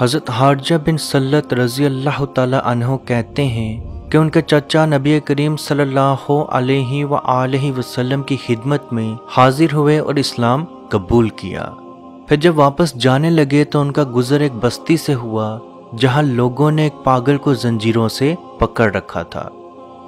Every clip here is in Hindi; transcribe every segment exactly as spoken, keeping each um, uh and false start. हज़रत हारजा बिन सल्लत रज़ी अल्लाह ताला अन्हो कहते हैं कि उनके चचा नबी करीम सल्लल्लाहु अलैहि व आलिहि वसल्लम की खिदमत में हाजिर हुए और इस्लाम कबूल किया। फिर जब वापस जाने लगे तो उनका गुजर एक बस्ती से हुआ जहां लोगों ने एक पागल को जंजीरों से पकड़ रखा था।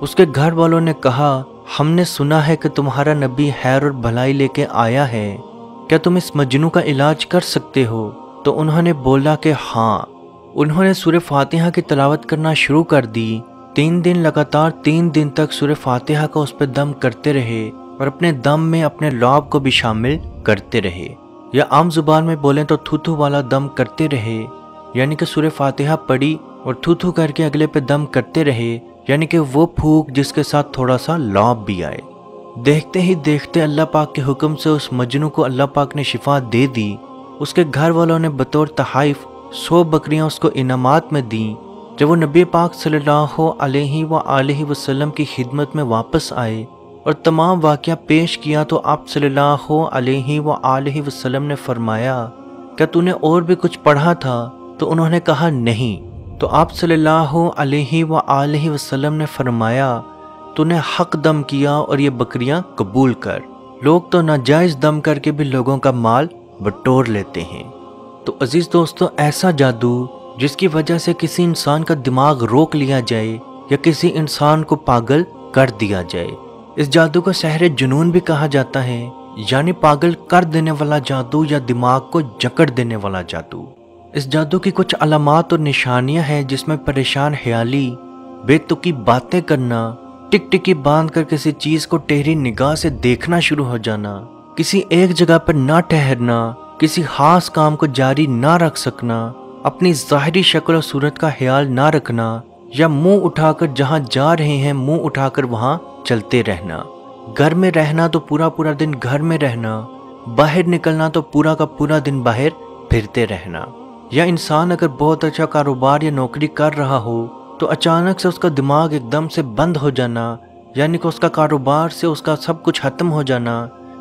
उसके घर वालों ने कहा, हमने सुना है कि तुम्हारा नबी खैर और भलाई लेके आया है, क्या तुम इस मजनू का इलाज कर सकते हो? तो उन्होंने बोला कि हाँ। उन्होंने सूरह फातिहा की तलावत करना शुरू कर दी। तीन दिन लगातार तीन दिन तक सूरह फातिहा का उस पर दम करते रहे और अपने दम में अपने लौब को भी शामिल करते रहे, या आम जुबान में बोलें तो थूथू वाला दम करते रहे, यानी कि सूरह फातिहा पढ़ी और थूथू करके अगले पे दम करते रहे, यानी कि वो फूक जिसके साथ थोड़ा सा लौब भी आए। देखते ही देखते अल्लाह पाक के हुक्म से उस मजनू को अल्लाह पाक ने शिफा दे दी। उसके घर वालों ने बतौर तहाइफ सौ बकरियां उसको इनामात में दी। जब वो नबी पाक सल्लल्लाहु अलैहि व आलिहि वसल्लम की खिदमत में वापस आए और तमाम वाक़या पेश किया तो आप सल्लल्लाहु अलैहि व आलिहि वसल्लम ने फरमाया, क्या तूने और भी कुछ पढ़ा था? तो उन्होंने कहा नहीं। तो आप सल्लल्लाहु अलैहि व आलिहि वसल्लम ने फरमाया, तूने हक दम किया और ये बकरियां कबूल कर। लोग तो नाजायज़ दम करके भी लोगों का माल बटोर लेते हैं। तो अजीज़ दोस्तों, ऐसा जादू जिसकी वजह से किसी इंसान का दिमाग रोक लिया जाए या किसी इंसान को पागल कर दिया जाए, इस जादू को सहरे जुनून भी कहा जाता है, यानी पागल कर देने वाला जादू या दिमाग को जकड़ देने वाला जादू। इस जादू की कुछ अलामात और निशानियां हैं जिसमें परेशान ख्याली, बेतुकी बातें करना, टिकटिकी बांध कर किसी चीज़ को टेढ़ी निगाह से देखना शुरू हो जाना, किसी एक जगह पर ना ठहरना, किसी खास काम को जारी ना रख सकना, अपनी ज़ाहरी शक्ल और सूरत का ख्याल ना रखना, या मुंह उठाकर जहां जा रहे हैं मुंह उठाकर वहां चलते रहना, घर में रहना तो पूरा पूरा दिन घर में रहना, बाहर निकलना तो पूरा का पूरा दिन बाहर फिरते रहना, या इंसान अगर बहुत अच्छा कारोबार या नौकरी कर रहा हो तो अचानक से उसका दिमाग एकदम से बंद हो जाना, यानी कि उसका कारोबार से उसका सब कुछ खत्म हो जाना,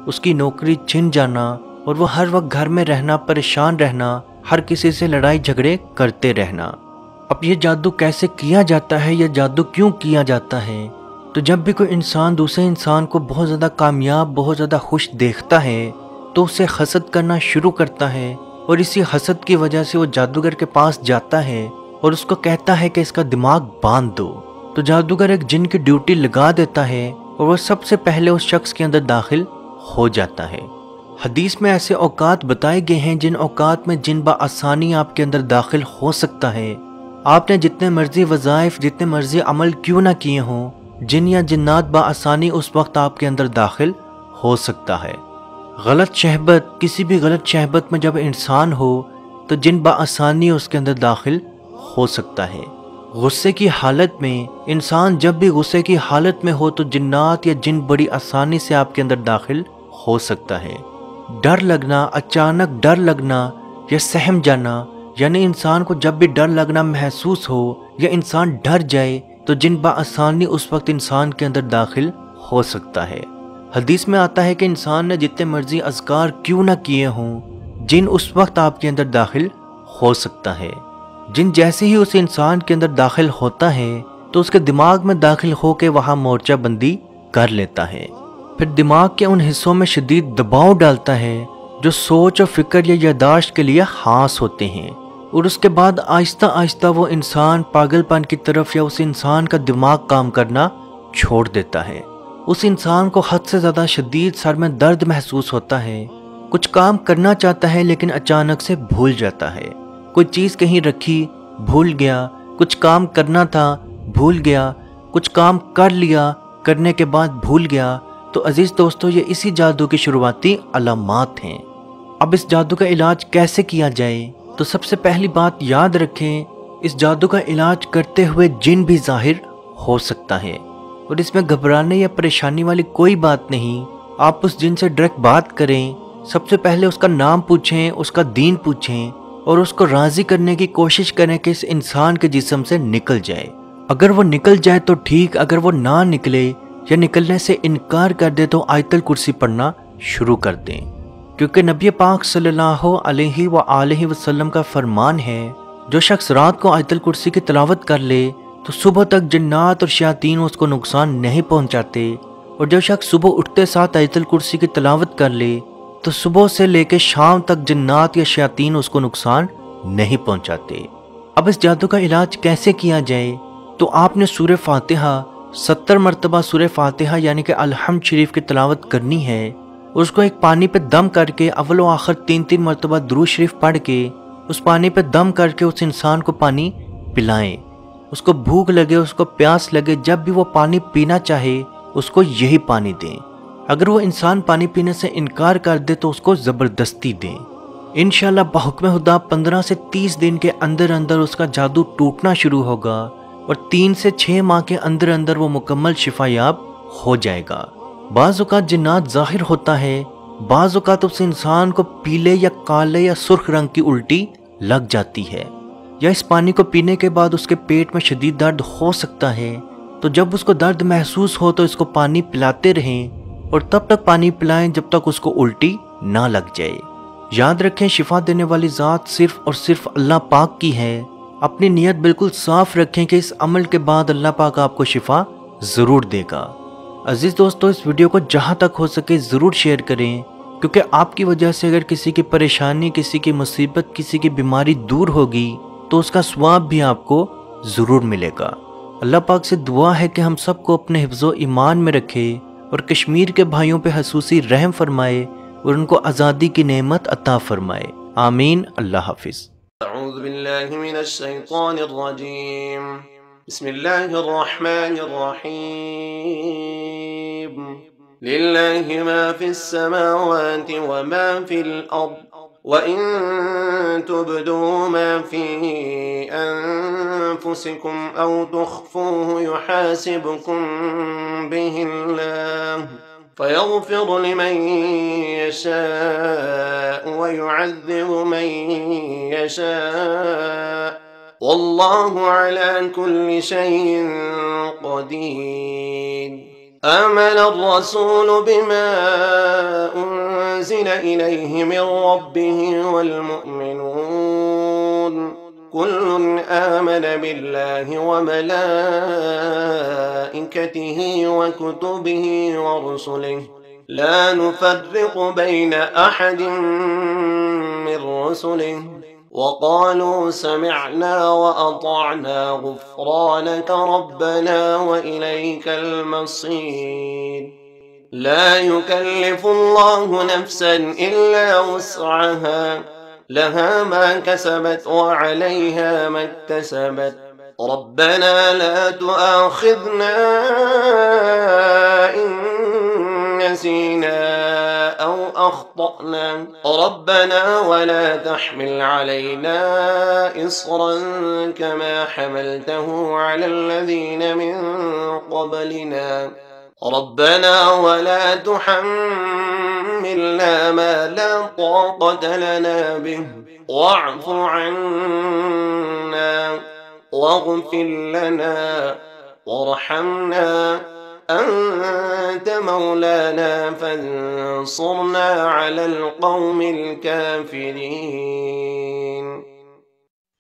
उसकी नौकरी छिन जाना और वो हर वक्त घर में रहना, परेशान रहना, हर किसी से लड़ाई झगड़े करते रहना। अब ये जादू कैसे किया जाता है या जादू क्यों किया जाता है? तो जब भी कोई इंसान दूसरे इंसान को बहुत ज़्यादा कामयाब, बहुत ज़्यादा खुश देखता है तो उसे हसद करना शुरू करता है और इसी हसद की वजह से वो जादूगर के पास जाता है और उसको कहता है कि इसका दिमाग बांध दो। तो जादूगर एक जिन की ड्यूटी लगा देता है और वह सबसे पहले उस शख्स के अंदर दाखिल हो जाता है। हदीस में ऐसे औकात बताए गए हैं जिन औकात में जिन बआसानी आपके अंदर दाखिल हो सकता है। आपने जितने मर्जी वज़ाइफ, जितने मर्जी अमल क्यों ना किए हों, जिन या जिन्नात बआसानी उस वक्त आपके अंदर दाखिल हो सकता है। गलत शहबत, किसी भी गलत शहबत में जब इंसान हो तो जिन बआसानी उसके अंदर दाखिल हो सकता है। गुस्से की हालत में इंसान जब भी गुस्से की हालत में हो तो जिन्नात या जिन बड़ी आसानी से आपके अंदर दाखिल हो सकता है। डर लगना, अचानक डर लगना या सहम जाना, यानी इंसान को जब भी डर लगना महसूस हो या इंसान डर जाए तो जिन बआसानी उस वक्त इंसान के अंदर दाखिल हो सकता है। हदीस में आता है कि इंसान ने जितने मर्जी अज़कार क्यों ना किए हों, जिन उस वक्त आपके अंदर दाखिल हो सकता है। जिन जैसे ही उस इंसान के अंदर दाखिल होता है तो उसके दिमाग में दाखिल होकर वहाँ मोर्चा बंदी कर लेता है, फिर दिमाग के उन हिस्सों में शदीद दबाव डालता है जो सोच और फिक्र या यादाश्त के लिए खास होते हैं, और उसके बाद आहिस्ता आहिस्ता वो इंसान पागलपन की तरफ या उस इंसान का दिमाग काम करना छोड़ देता है। उस इंसान को हद से ज़्यादा शदीद सर में दर्द महसूस होता है, कुछ काम करना चाहता है लेकिन अचानक से भूल जाता है, कोई चीज़ कहीं रखी भूल गया, कुछ काम करना था भूल गया, कुछ काम कर लिया, करने के बाद भूल गया। तो अज़ीज़ दोस्तों, ये इसी जादू की शुरुआती अलामात हैं। अब इस जादू का इलाज कैसे किया जाए? तो सबसे पहली बात याद रखें, इस जादू का इलाज करते हुए जिन भी ज़ाहिर हो सकता है और इसमें घबराने या परेशानी वाली कोई बात नहीं। आप उस जिन से डायरेक्ट बात करें, सबसे पहले उसका नाम पूछें, उसका दीन पूछें और उसको राज़ी करने की कोशिश करें कि इस इंसान के जिस्म से निकल जाए। अगर वो निकल जाए तो ठीक, अगर वो ना निकले या निकलने से इनकार कर दे तो आयतुल कुर्सी पढ़ना शुरू कर दें, क्योंकि नबी पाक सल्लल्लाहु अलैहि व आलिहि वसल्लम का फरमान है जो शख्स रात को आयतुल कुर्सी की तिलावत कर ले तो सुबह तक जिन्नात और शयातीन उसको नुकसान नहीं पहुंचाते, और जो शख्स सुबह उठते साथ आयतुल कुर्सी की तिलावत कर ले तो सुबह से लेकर शाम तक जिन्नात या शयातीन उसको नुकसान नहीं पहुंचाते। अब इस जादू का इलाज कैसे किया जाए? तो आपने सूरह फातिहा सत्तर मरतबा सूरह फातिहा यानी कि अलहम्द शरीफ की तिलावत करनी है। उसको एक पानी पे दम करके अव्वल व आखिर तीन तीन मरतबा दुरूद शरीफ पढ़ के उस पानी पे दम करके उस इंसान को पानी पिलाएं। उसको भूख लगे, उसको प्यास लगे, जब भी वो पानी पीना चाहे उसको यही पानी दें। अगर वो इंसान पानी पीने से इनकार कर दे तो उसको ज़बरदस्ती दें। इंशाल्लाह बहुक्म हुदा पंद्रह से तीस दिन के अंदर अंदर उसका जादू टूटना शुरू होगा और तीन से छः माह के अंदर अंदर वो मुकम्मल शिफायाब हो जाएगा। बाज़ औक़ात जिन्नात ज़ाहिर होता है, बाज़ औक़ात उस इंसान को पीले या काले या सुर्ख रंग की उल्टी लग जाती है, या इस पानी को पीने के बाद उसके पेट में शदीद दर्द हो सकता है। तो जब उसको दर्द महसूस हो तो इसको पानी पिलाते रहें और तब तक पानी पिलाएं जब तक उसको उल्टी ना लग जाए। याद रखें, शिफा देने वाली ज़ात सिर्फ़ और सिर्फ अल्लाह पाक की है। अपनी नीयत बिल्कुल साफ़ रखें कि इस अमल के बाद अल्लाह पाक आपको शिफा ज़रूर देगा। अज़ीज़ दोस्तों, इस वीडियो को जहाँ तक हो सके ज़रूर शेयर करें, क्योंकि आपकी वजह से अगर किसी की परेशानी, किसी की मुसीबत, किसी की बीमारी दूर होगी तो उसका स्वाब भी आपको ज़रूर मिलेगा। अल्लाह पाक से दुआ है कि हम सबको अपने हिफ्ज़ो ईमान में रखे और कश्मीर के भाइयों पर हुसूसी रहम फरमाए और उनको आज़ादी की नेमत अता फरमाए। आमीन। अल्लाह हाफिज़। أعوذ بالله من الشيطان الرجيم بسم الله الرحمن الرحيم لله ما في السماوات وما في الأرض وإن تبدوا ما في أنفسكم أو تخفوه يحاسبكم به الله فيغفر لمن يشاء ويعذب من يشاء والله على كل شيء قدير آمن الرسول بما أنزل إليه من ربه والمؤمنون كل آمن بالله وملائكته وكتبه ورسله لا نفرق بين أحد من رسله وقالوا سمعنا وأطعنا غفرانك ربنا وإليك المصير لا يكلف الله نفسا إلا وسعها لها ما كسبت وعليها ما اكتسبت ربنا لا تؤاخذنا إن نسينا أو أخطأنا ربنا ولا تحمل علينا إصرا كما حملته على الذين من قبلنا ربنا ولا تحملنا ما لا طاقة لنا به واعف عنا واغفر لنا وارحمنا أنت مولانا فانصرنا على القوم الكافرين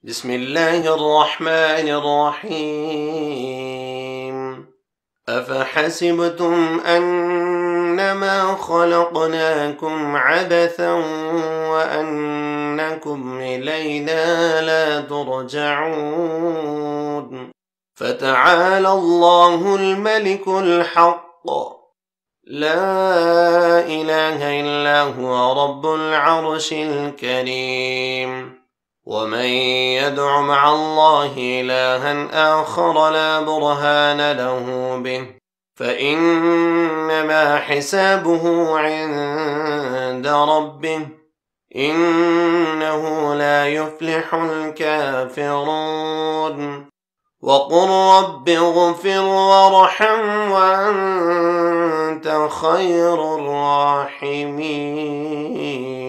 بسم الله الرحمن الرحيم أفحسبتم أنما خلقناكم عبثا وأنكم إلينا لا ترجعون فتعالى الله الملك الحق لا إله إلا هو رب العرش الكريم ومن يدع مع الله إلها آخر لا برهان له به فإنما حسابه عند ربه إنه لا يفلح الكافرون وقل رب اغفر وارحم وأنت خير الراحمين